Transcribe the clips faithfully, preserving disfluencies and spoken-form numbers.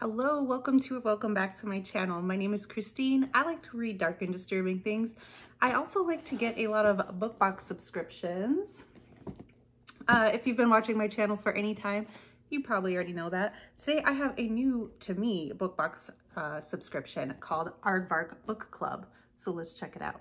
Hello, welcome to or welcome back to my channel. My name is Christine. I like to read dark and disturbing things. I also like to get a lot of book box subscriptions. Uh, if you've been watching my channel for any time, you probably already know that. Today I have a new, to me, book box uh, subscription called Aardvark Book Club. So let's check it out.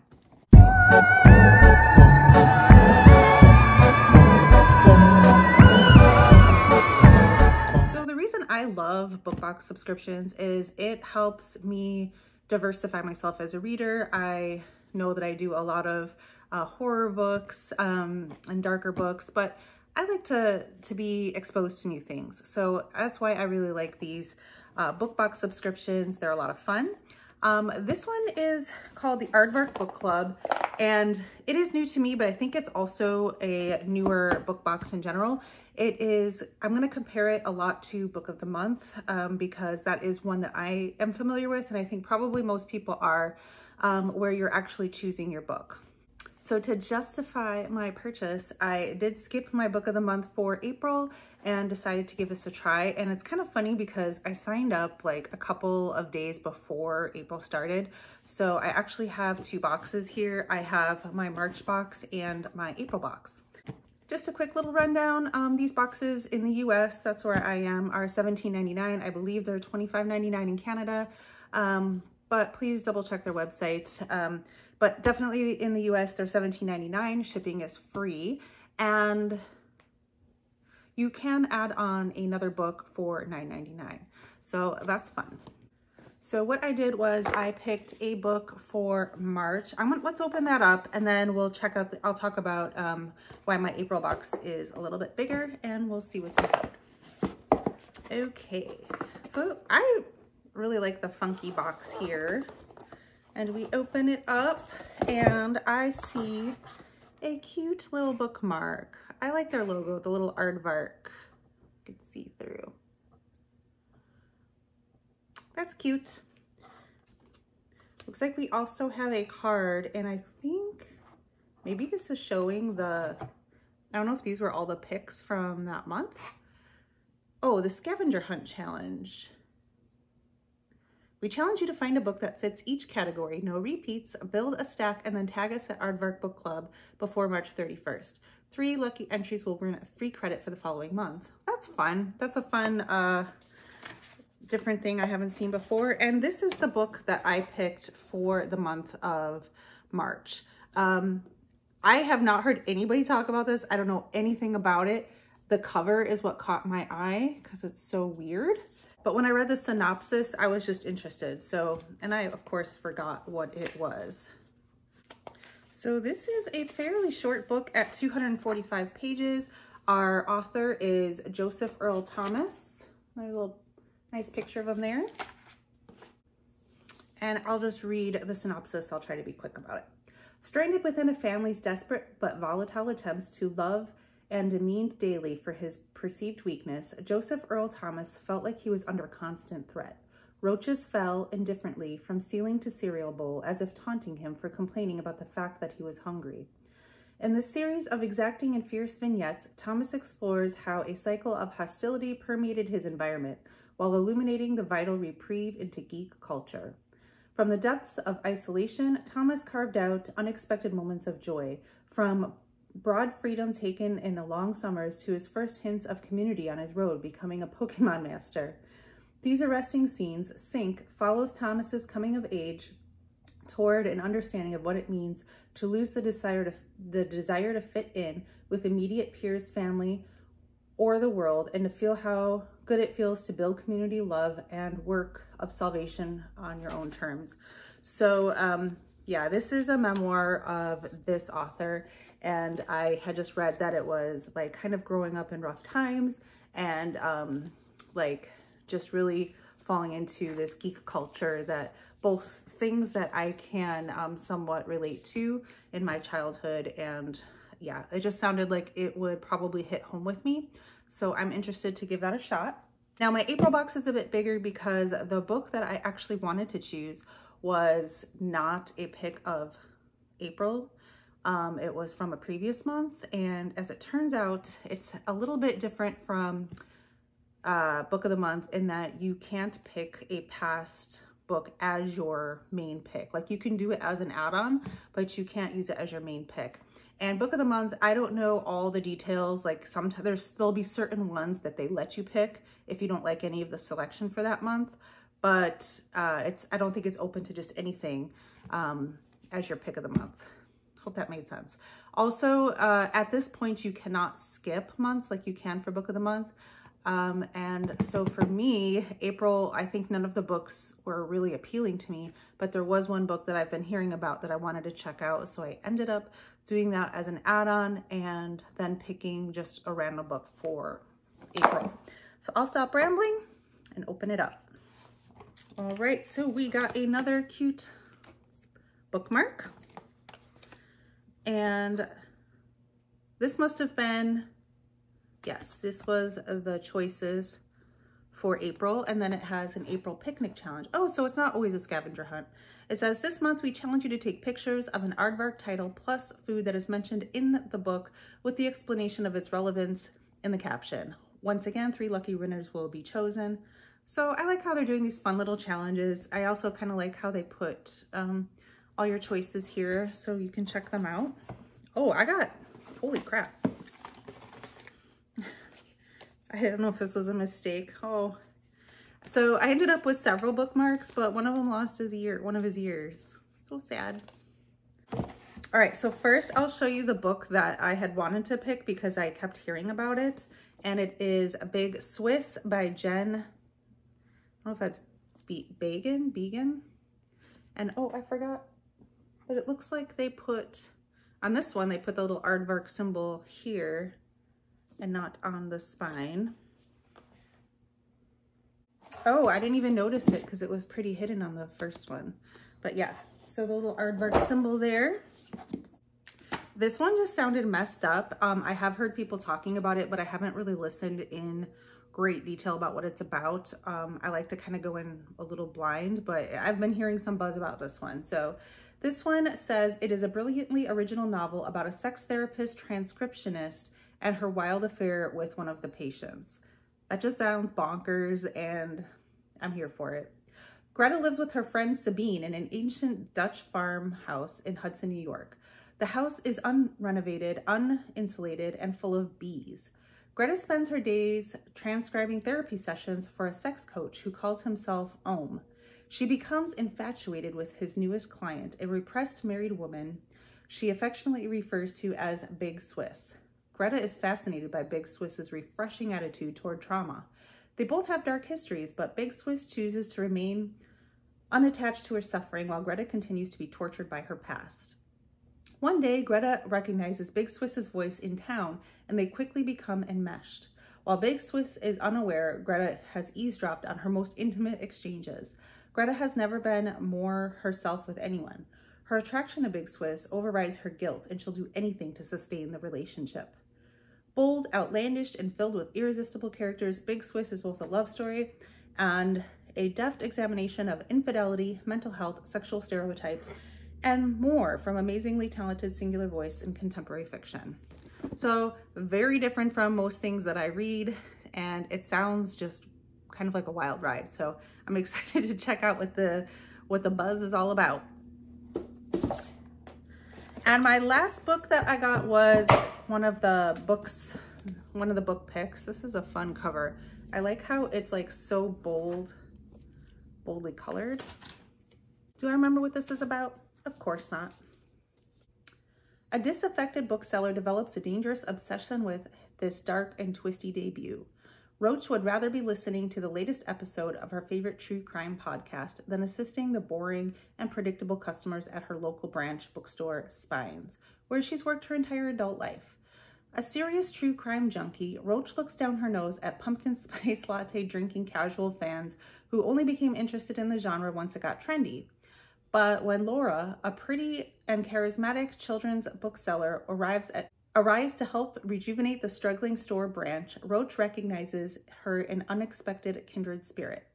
So the reason I love book box subscriptions is it helps me diversify myself as a reader. I know that I do a lot of uh, horror books um, and darker books, but I like to, to be exposed to new things. So that's why I really like these uh, book box subscriptions. They're a lot of fun. Um, this one is called the Aardvark Book Club, and it is new to me, but I think it's also a newer book box in general. It is, I'm gonna compare it a lot to Book of the Month um, because that is one that I am familiar with, and I think probably most people are, um, where you're actually choosing your book. So to justify my purchase, I did skip my book of the month for April and decided to give this a try. And it's kind of funny because I signed up like a couple of days before April started. So I actually have two boxes here. I have my March box and my April box. Just a quick little rundown. Um, these boxes in the U S, that's where I am, are seventeen ninety-nine. I believe they're twenty-five ninety-nine in Canada. Um, but please double check their website. Um, but definitely in the U S, they're seventeen ninety-nine, shipping is free, and you can add on another book for nine ninety-nine. So that's fun. So what I did was I picked a book for March. I'm gonna, let's open that up and then we'll check out, the, I'll talk about um, why my April box is a little bit bigger, and we'll see what's inside. Okay, so I really like the funky box here. And we open it up and I see a cute little bookmark. I like their logo, the little aardvark. You can see through. That's cute. Looks like we also have a card, and I think maybe this is showing the, I don't know if these were all the picks from that month. Oh, the scavenger hunt challenge. We challenge you to find a book that fits each category, no repeats, build a stack, and then tag us at Aardvark Book Club before March thirty-first. Three lucky entries will earn a free credit for the following month. That's fun. That's a fun, uh, different thing I haven't seen before. And this is the book that I picked for the month of March. Um, I have not heard anybody talk about this. I don't know anything about it. The cover is what caught my eye because it's so weird. But when I read the synopsis, I was just interested. So, and I, of course, forgot what it was. So this is a fairly short book at two hundred forty-five pages. Our author is Joseph Earl Thomas. There's a little nice picture of him there. And I'll just read the synopsis. I'll try to be quick about it. Stranded within a family's desperate but volatile attempts to love and demeaned daily for his perceived weakness, Joseph Earl Thomas felt like he was under constant threat. Roaches fell indifferently from ceiling to cereal bowl, as if taunting him for complaining about the fact that he was hungry. In this series of exacting and fierce vignettes, Thomas explores how a cycle of hostility permeated his environment, while illuminating the vital reprieve into geek culture. From the depths of isolation, Thomas carved out unexpected moments of joy, from broad freedom taken in the long summers to his first hints of community on his road, becoming a Pokemon master. These arresting scenes, Sync, follows Thomas's coming of age toward an understanding of what it means to lose the desire to, the desire to fit in with immediate peers, family, or the world, and to feel how good it feels to build community, love, and work of salvation on your own terms. So, um, yeah, this is a memoir of this author, and I had just read that it was like kind of growing up in rough times and um, like just really falling into this geek culture, that both things that I can um, somewhat relate to in my childhood, and yeah, it just sounded like it would probably hit home with me. So I'm interested to give that a shot. Now my April box is a bit bigger because the book that I actually wanted to choose was not a pick of April. Um, it was from a previous month, and as it turns out, it's a little bit different from uh, Book of the Month in that you can't pick a past book as your main pick. Like, you can do it as an add-on, but you can't use it as your main pick. And Book of the Month, I don't know all the details. Like, sometimes there's, there'll be certain ones that they let you pick if you don't like any of the selection for that month. But uh, it's, I don't think it's open to just anything um, as your pick of the month. Hope that made sense. Also, uh, at this point, you cannot skip months like you can for Book of the Month. Um, and so for me, April, I think none of the books were really appealing to me, but there was one book that I've been hearing about that I wanted to check out. So I ended up doing that as an add-on and then picking just a random book for April. So I'll stop rambling and open it up. All right, so we got another cute bookmark. And this must have been, yes, this was the choices for April, and then it has an April picnic challenge. Oh, so it's not always a scavenger hunt. It says, this month we challenge you to take pictures of an Aardvark title plus food that is mentioned in the book with the explanation of its relevance in the caption. Once again, three lucky winners will be chosen. So I like how they're doing these fun little challenges. I also kind of like how they put um, all your choices here so you can check them out. Oh, I got, holy crap. I don't know if this was a mistake. Oh, so I ended up with several bookmarks, but one of them lost his ear, one of his ears. So sad. All right, so first I'll show you the book that I had wanted to pick because I kept hearing about it. And it is Big Swiss by Jen, I don't know if that's Be Beagan, Beagan. And oh, I forgot, but it looks like they put, on this one, they put the little Aardvark symbol here and not on the spine. Oh, I didn't even notice it because it was pretty hidden on the first one. But yeah, so the little Aardvark symbol there. This one just sounded messed up. Um, I have heard people talking about it, but I haven't really listened in great detail about what it's about. Um, I like to kind of go in a little blind, but I've been hearing some buzz about this one. So this one says, it is a brilliantly original novel about a sex therapist transcriptionist and her wild affair with one of the patients. That just sounds bonkers, and I'm here for it. Greta lives with her friend Sabine in an ancient Dutch farmhouse in Hudson, New York. The house is unrenovated, uninsulated, and full of bees. Greta spends her days transcribing therapy sessions for a sex coach who calls himself Ohm. She becomes infatuated with his newest client, a repressed married woman she affectionately refers to as Big Swiss. Greta is fascinated by Big Swiss's refreshing attitude toward trauma. They both have dark histories, but Big Swiss chooses to remain unattached to her suffering while Greta continues to be tortured by her past. One day, Greta recognizes Big Swiss's voice in town, and they quickly become enmeshed. While Big Swiss is unaware, Greta has eavesdropped on her most intimate exchanges. Greta has never been more herself with anyone. Her attraction to Big Swiss overrides her guilt, and she'll do anything to sustain the relationship. Bold, outlandish, and filled with irresistible characters, Big Swiss is both a love story and a deft examination of infidelity, mental health, sexual stereotypes, and more from amazingly talented singular voice in contemporary fiction. So very different from most things that I read, and it sounds just kind of like a wild ride. So I'm excited to check out what the, what the buzz is all about. And my last book that I got was one of the books, one of the book picks. This is a fun cover. I like how it's like so bold, boldly colored. Do I remember what this is about? Of course not. A disaffected bookseller develops a dangerous obsession with this dark and twisty debut. Roach would rather be listening to the latest episode of her favorite true crime podcast than assisting the boring and predictable customers at her local branch bookstore, Spines, where she's worked her entire adult life. A serious true crime junkie, Roach looks down her nose at pumpkin spice latte drinking casual fans who only became interested in the genre once it got trendy. But when Laura, a pretty and charismatic children's bookseller, arrives at Arrives to help rejuvenate the struggling store branch, Roach recognizes her in unexpected kindred spirit.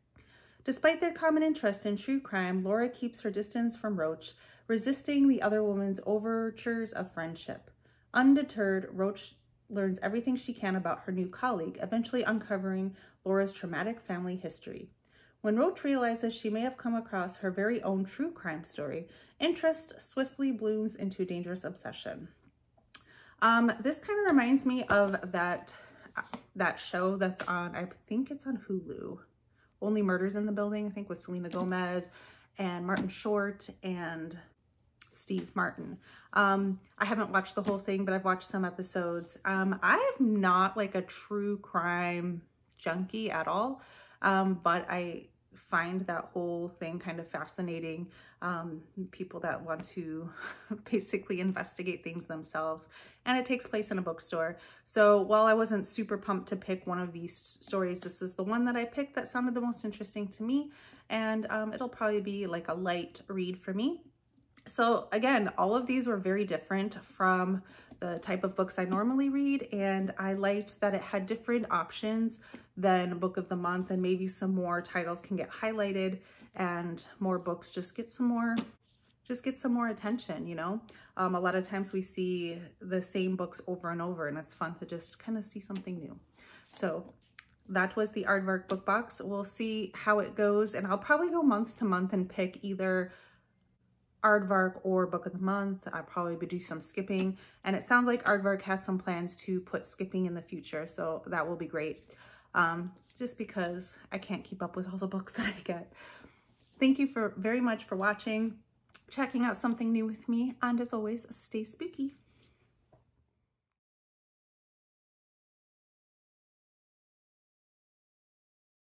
Despite their common interest in true crime, Laura keeps her distance from Roach, resisting the other woman's overtures of friendship. Undeterred, Roach learns everything she can about her new colleague, eventually uncovering Laura's traumatic family history. When Roach realizes she may have come across her very own true crime story, interest swiftly blooms into dangerous obsession. Um, this kind of reminds me of that that show that's on, I think it's on Hulu, Only Murders in the Building, I think, with Selena Gomez and Martin Short and Steve Martin. Um, I haven't watched the whole thing, but I've watched some episodes. Um, I am not like a true crime junkie at all, um, but I find that whole thing kind of fascinating. Um, people that want to basically investigate things themselves, and it takes place in a bookstore. So while I wasn't super pumped to pick one of these stories, this is the one that I picked that sounded the most interesting to me, and um, it'll probably be like a light read for me. So again, all of these were very different from the type of books I normally read, and I liked that it had different options than Book of the Month, and maybe some more titles can get highlighted and more books just get some more just get some more attention, you know. Um, a lot of times we see the same books over and over, and it's fun to just kind of see something new. So that was the Aardvark Book Box. We'll see how it goes, and I'll probably go month to month and pick either Aardvark or Book of the Month. I'll probably do some skipping, and it sounds like Aardvark has some plans to put skipping in the future, so that will be great, um, just because I can't keep up with all the books that I get. Thank you for very much for watching, checking out something new with me, and as always, stay spooky.